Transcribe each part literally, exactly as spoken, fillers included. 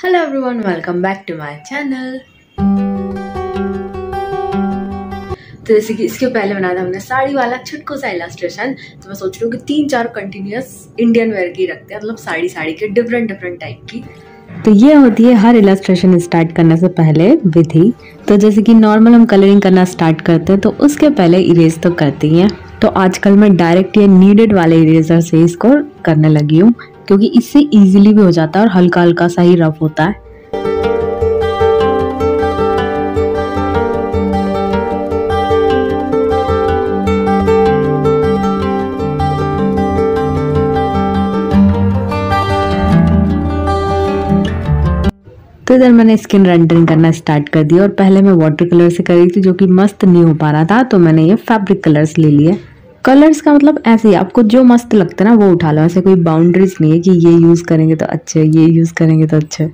Hello everyone, welcome back to my channel। तो जैसे कि इसके पहले बनाया था हमने साड़ी वाला छुटको सा इलास्ट्रेशन, तो मैं सोच रही हूँ कि तीन चार कंटिन्यूस इंडियन वेयर की रखते हैं, मतलब साड़ी साड़ी के डिफरेंट डिफरेंट टाइप की। तो ये होती है हर इलास्ट्रेशन स्टार्ट करने से पहले विधि। तो जैसे कि नॉर्मल हम कलरिंग करना स्टार्ट करते हैं तो उसके पहले इरेज तो करती हैं, तो आजकल मैं डायरेक्ट ये नीडेड वाले इरेजर से इसको करने लगी हूँ क्योंकि इससे इजीली भी हो जाता है और हल्का हल्का सा ही रफ होता है। तो इधर मैंने स्किन रेंडरिंग करना स्टार्ट कर दिया और पहले मैं वाटर कलर से करी थी जो कि मस्त नहीं हो पा रहा था, तो मैंने ये फैब्रिक कलर्स ले लिए। कलर्स का मतलब ऐसे ही आपको जो मस्त लगता है ना वो उठा लो, ऐसे कोई बाउंड्रीज नहीं है कि ये यूज़ करेंगे तो अच्छे, ये यूज़ करेंगे तो अच्छे।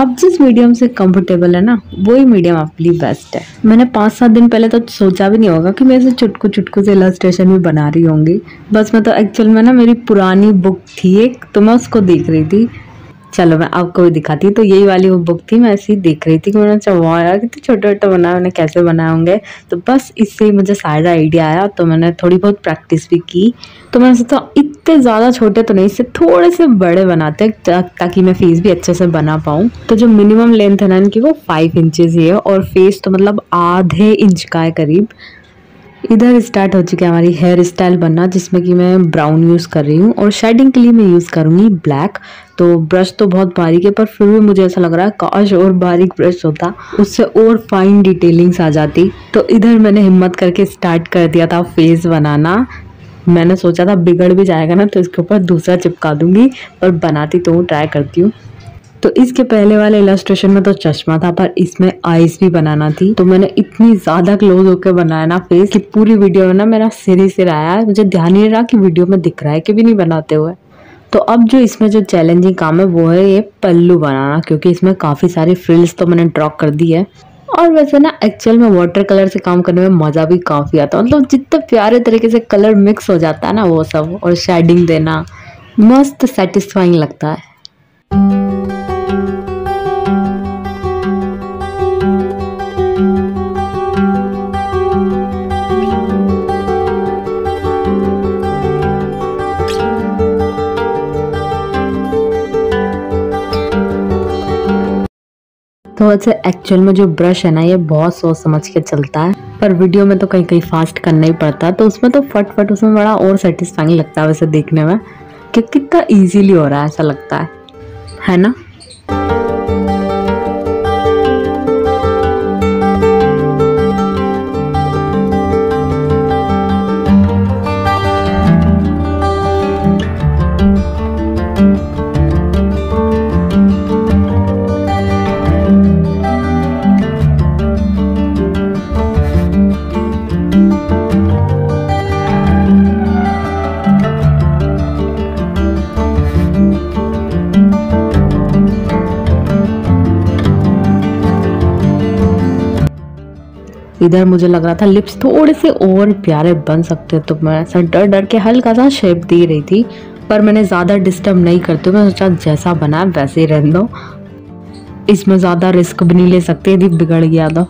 आप जिस मीडियम से कंफर्टेबल है ना वही मीडियम आपके लिए बेस्ट है। मैंने पाँच सात दिन पहले तो सोचा भी नहीं होगा कि मैं इसे चुटकू चुटकू से इलस्ट्रेशन भी बना रही होंगी। बस मैं तो एक्चुअल में ना मेरी पुरानी बुक थी एक, तो मैं उसको देख रही थी, चलो मैं आपको भी दिखाती। तो यही वाली वो बुक थी, मैं ऐसे ही देख रही थी कि मैंने चाह यार कि तो छोटे छोटे बनाए मैंने कैसे बनाए होंगे, तो बस इससे ही मुझे सारा आइडिया आया। तो मैंने थोड़ी बहुत प्रैक्टिस भी की, तो मैंने सोचा तो इतने ज़्यादा छोटे तो नहीं, इससे थोड़े से बड़े बनाते ता, ताकि मैं फेस भी अच्छे से बना पाऊँ। तो जो मिनिमम लेंथ है ना इनकी वो फाइव इंचज़ ही है और फेस तो मतलब आधे इंच का है करीब। इधर स्टार्ट हो चुकी है हमारी हेयर स्टाइल बनना, जिसमें कि मैं ब्राउन यूज़ कर रही हूँ और शेडिंग के लिए मैं यूज़ करूँगी ब्लैक। तो ब्रश तो बहुत बारीक है पर फिर भी मुझे ऐसा लग रहा है काश और बारीक ब्रश होता, उससे और फाइन डिटेलिंग्स आ जाती। तो इधर मैंने हिम्मत करके स्टार्ट कर दिया था फेस बनाना। मैंने सोचा था बिगड़ भी जाएगा ना तो इसके ऊपर दूसरा चिपका दूँगी, पर बनाती तो ट्राई करती हूँ। तो इसके पहले वाले इलस्ट्रेशन में तो चश्मा था पर इसमें आईज भी बनाना थी, तो मैंने इतनी ज़्यादा क्लोज होकर बनाया ना फेस कि पूरी वीडियो में ना मेरा सिर ही सिर आया। मुझे ध्यान नहीं रहा कि वीडियो में दिख रहा है कि भी नहीं बनाते हुए। तो अब जो इसमें जो चैलेंजिंग काम है वो है ये पल्लू बनाना, क्योंकि इसमें काफ़ी सारी फ्रिल्स तो मैंने ड्रॉ कर दी है। और वैसे ना एक्चुअल में वाटर कलर से काम करने में मज़ा भी काफ़ी आता है, मतलब जितने प्यारे तरीके से कलर मिक्स हो जाता है ना वो सब, और शेडिंग देना मस्त सेटिस्फाइंग लगता है। तो वैसे एक्चुअल में जो ब्रश है ना ये बहुत सोच समझ के चलता है, पर वीडियो में तो कहीं कहीं फास्ट करना ही पड़ता है, तो उसमें तो फट फट उसमें बड़ा और सेटिस्फाइंग लगता है वैसे देखने में कि कितना इजीली हो रहा है, ऐसा लगता है है ना। इधर मुझे लग रहा था लिप्स थोड़े से और प्यारे बन सकते, तो मैं ऐसा डर डर के हल्का सा शेप दे रही थी, पर मैंने ज़्यादा डिस्टर्ब नहीं करते हुए मैं सोचा जैसा बना वैसे ही रहने दो, इसमें ज़्यादा रिस्क भी नहीं ले सकते यदि बिगड़ गया तो।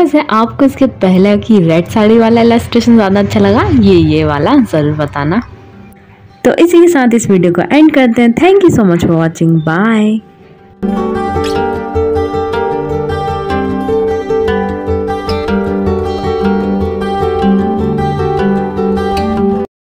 वैसे आपको इसके पहले की रेड साड़ी वाला इलस्ट्रेशन ज़्यादा अच्छा लगा, ये ये वाला ज़रूर बताना। तो इसी के साथ इस वीडियो को एंड करते हैं। Thank you so much for watching, bye.